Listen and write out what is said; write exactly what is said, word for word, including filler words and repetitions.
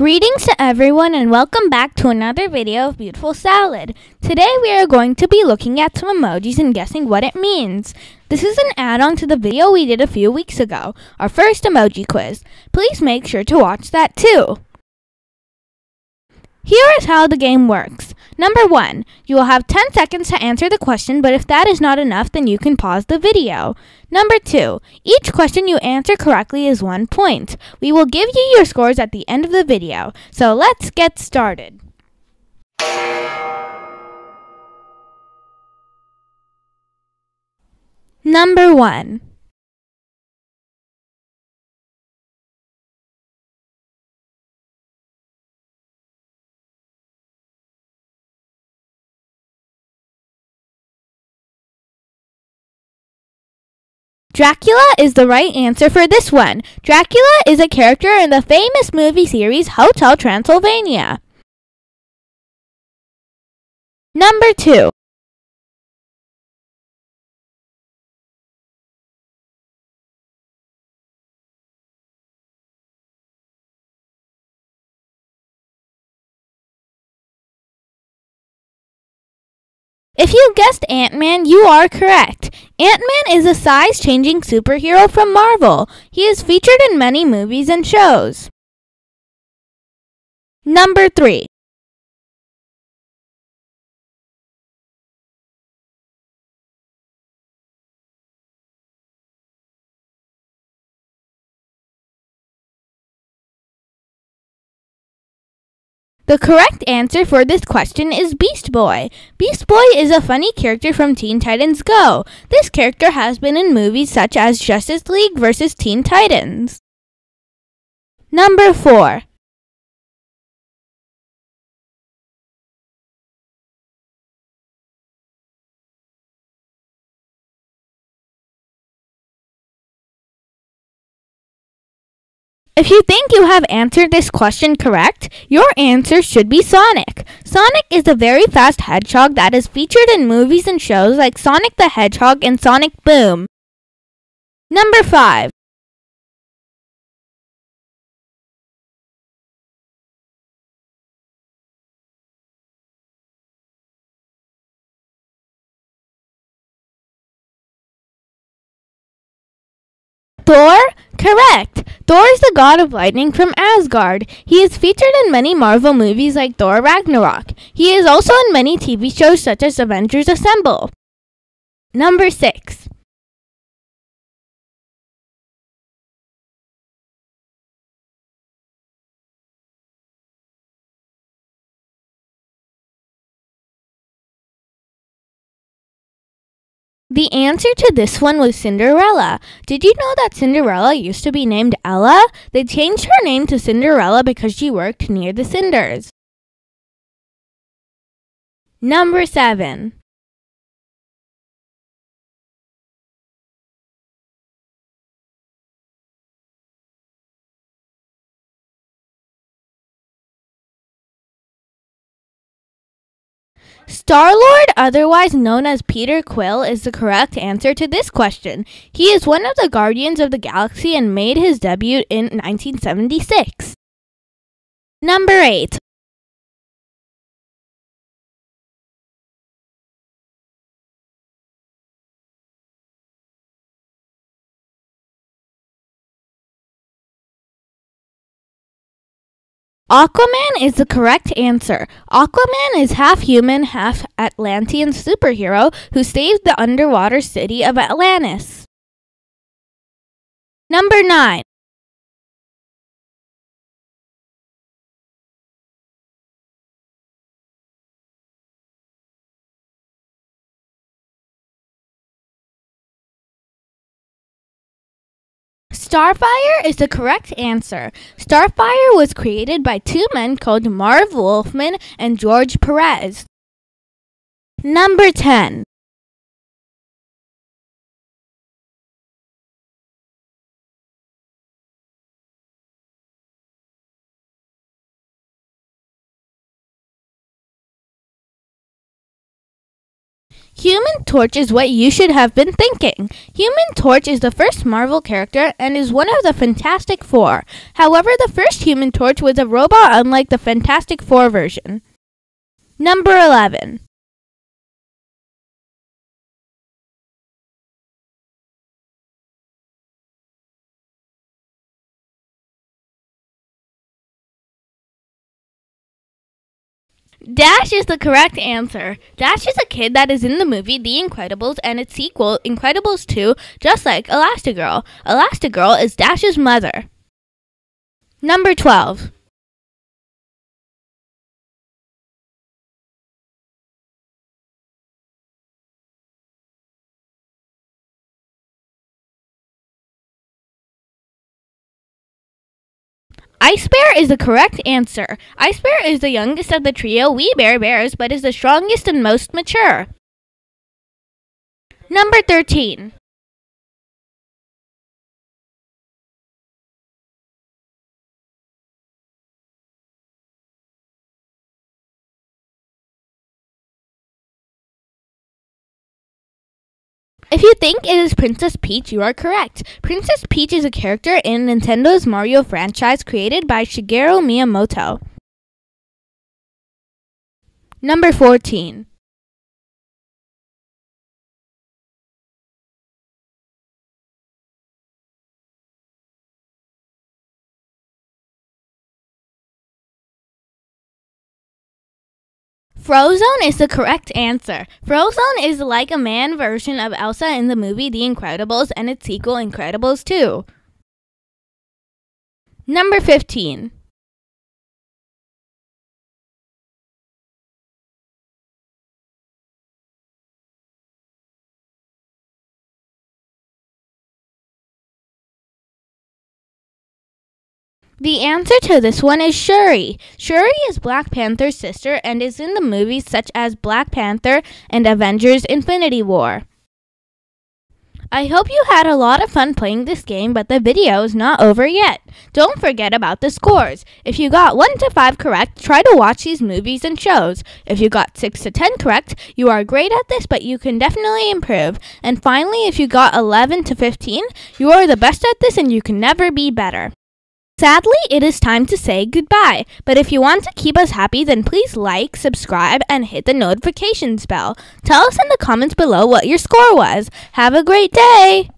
Greetings to everyone and welcome back to another video of Beautiful Salad. Today we are going to be looking at some emojis and guessing what it means. This is an add-on to the video we did a few weeks ago, our first emoji quiz. Please make sure to watch that too. Here is how the game works. Number one. You will have ten seconds to answer the question, but if that is not enough, then you can pause the video. Number two. Each question you answer correctly is one point. We will give you your scores at the end of the video. So let's get started. Number one. Dracula is the right answer for this one. Dracula is a character in the famous movie series Hotel Transylvania. Number two. If you guessed Ant-Man, you are correct. Ant-Man is a size-changing superhero from Marvel. He is featured in many movies and shows. Number three. The correct answer for this question is Beast Boy. Beast Boy is a funny character from Teen Titans Go! This character has been in movies such as Justice League versus. Teen Titans. Number four. If you think you have answered this question correct, your answer should be Sonic. Sonic is a very fast hedgehog that is featured in movies and shows like Sonic the Hedgehog and Sonic Boom. Number five. Thor? Correct! Thor is the god of lightning from Asgard. He is featured in many Marvel movies like Thor: Ragnarok. He is also in many T V shows such as Avengers Assemble. Number six. The answer to this one was Cinderella. Did you know that Cinderella used to be named Ella? They changed her name to Cinderella because she worked near the cinders. Number seven. Star-Lord, otherwise known as Peter Quill, is the correct answer to this question. He is one of the Guardians of the Galaxy and made his debut in nineteen seventy-six. Number eight. Aquaman is the correct answer. Aquaman is half human, half Atlantean superhero who saved the underwater city of Atlantis. Number nine. Starfire is the correct answer. Starfire was created by two men called Marv Wolfman and George Perez. Number ten. Human Torch is what you should have been thinking. Human Torch is the first Marvel character and is one of the Fantastic Four. However, the first Human Torch was a robot unlike the Fantastic Four version. Number eleven. Dash is the correct answer. Dash is a kid that is in the movie The Incredibles and its sequel, Incredibles two, just like Elastigirl. Elastigirl is Dash's mother. Number twelve. Ice Bear is the correct answer. Ice Bear is the youngest of the trio Wee Bear Bears, but is the strongest and most mature. Number thirteen. If you think it is Princess Peach, you are correct. Princess Peach is a character in Nintendo's Mario franchise created by Shigeru Miyamoto. Number fourteen. Frozone is the correct answer. Frozone is like a man version of Elsa in the movie The Incredibles and its sequel, Incredibles two. Number fifteen. The answer to this one is Shuri. Shuri is Black Panther's sister and is in the movies such as Black Panther and Avengers Infinity War. I hope you had a lot of fun playing this game, but the video is not over yet. Don't forget about the scores. If you got one to five correct, try to watch these movies and shows. If you got six to ten correct, you are great at this, but you can definitely improve. And finally, if you got eleven to fifteen, you are the best at this and you can never be better. Sadly, it is time to say goodbye, but if you want to keep us happy, then please like, subscribe, and hit the notifications bell. Tell us in the comments below what your score was. Have a great day!